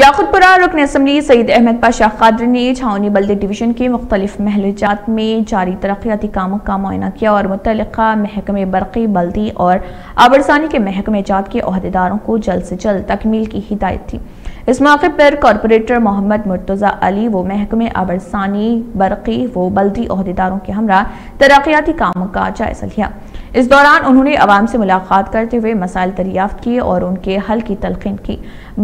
याक़ुतपुरा रुकन असम्बली सईद अहमद पाशा कादरी ने छावनी बल्दी डिवीज़न के मुख्तलिफ महलजात में जारी तरक्याती कामों का मुआयना किया और मुतल्लिक़ा महकमे बरक़ी बल्दी और आबरसानी के महकमे जात के अहदेदारों को जल्द से जल्द तकमील की हिदायत थी। इस मौके पर कॉरपोरेटर मोहम्मद मुर्तज़ा अली वो महकमे आबरसानी बरक़ी वो बल्दी अहदेदारों के हमरा तरक्याती कामों का जायजा लिया। इस दौरान उन्होंने आवाम से मुलाकात करते हुए मसाइल दरियाफ्त किए और उनके हल की तलकीन की।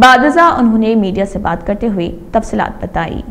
बादजा उन्होंने मीडिया से बात करते हुए तफसीलात बताई।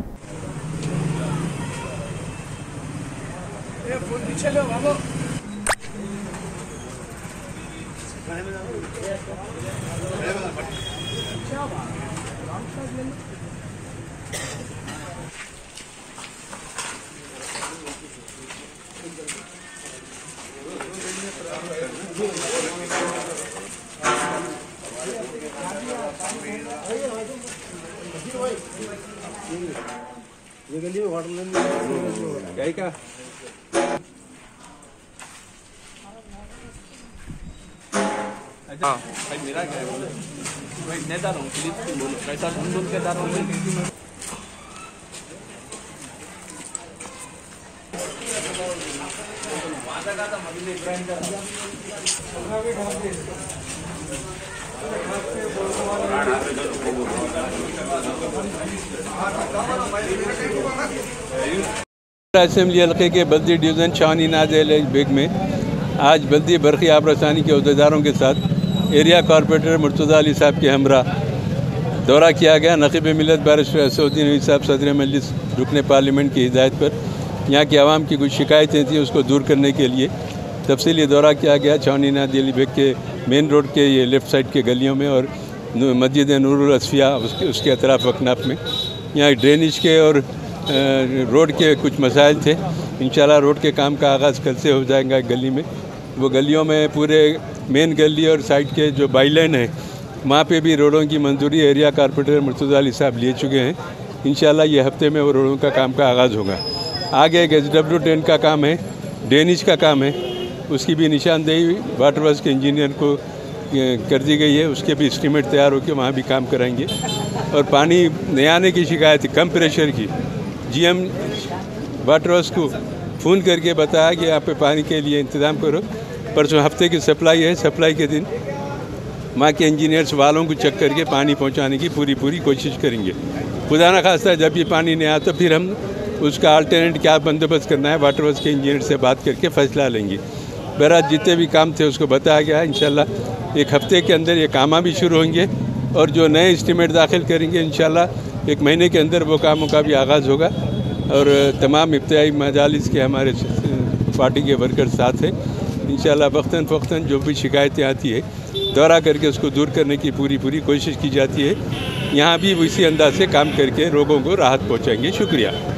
असेंबली हल्के के बल्दी डिवीज़न छावनी नाज़ेल बेग में आज बल्दी बरक़ी आबरसानी के अहदेदारों के साथ एरिया कॉरपोरेटर मुर्तज़ा अली साहब के हमरा दौरा किया गया। नकीब मिलत सऊदी हुसैन सदर मजलिस रुकन पार्लियामेंट की हिदायत पर यहाँ के आवाम की कुछ शिकायतें थी, उसको दूर करने के लिए तफसीली दौरा किया गया। छावनी नाज़ेल बेग के मेन रोड के ये लेफ़्ट साइड के गलियों में और मस्जिद नूरसिया उसके अतराफ़ अकनाफ में यहाँ ड्रेनेज के और रोड के कुछ मसाइल थे। इंशाल्लाह रोड के काम का आगाज़ कल से हो जाएगा। गली में वो गलियों में पूरे मेन गली और साइड के जो बाईलाइन है वहाँ पे भी रोडों की मंजूरी एरिया कॉरपोरेटर मुर्तज़ा अली साहब ले चुके हैं। इंशाल्लाह ये हफ्ते में वो रोडों का काम का आगाज़ होगा। आगे एक SW10 का काम है, ड्रेनेज का काम है, उसकी भी निशानदेही वाटर वर्क्स के इंजीनियर को कर दी गई है। उसके भी एस्टीमेट तैयार होकर वहाँ भी काम कराएंगे। और पानी नहीं आने की शिकायत कम प्रेशर की GM वाटर वर्क्स को फ़ोन करके बताया कि यहाँ पे पानी के लिए इंतज़ाम करो। परसों हफ्ते की सप्लाई है, सप्लाई के दिन वहाँ के इंजीनियर्स वालों को चेक करके पानी पहुँचाने की पूरी कोशिश करेंगे। खुदा न खास्ता जब ये पानी नहीं आता तो फिर हम उसका अल्टरनेट क्या बंदोबस्त करना है वाटर वर्क्स के इंजीनियर से बात करके फैसला लेंगे। बहरहाल जितने भी काम थे उसको बताया गया। इंशाल्लाह एक हफ़्ते के अंदर ये काम भी शुरू होंगे और जो नए एस्टीमेट दाखिल करेंगे इंशाल्लाह एक महीने के अंदर वो कामों का भी आगाज़ होगा। और तमाम इब्तिदाई मजालिस के हमारे पार्टी के वर्कर साथ हैं। इंशाल्लाह वक्तन फ़क्तन जो भी शिकायतें आती है दौरा करके उसको दूर करने की पूरी कोशिश की जाती है। यहाँ भी इसी अंदाज से काम करके लोगों को राहत पहुँचाएँगे। शुक्रिया।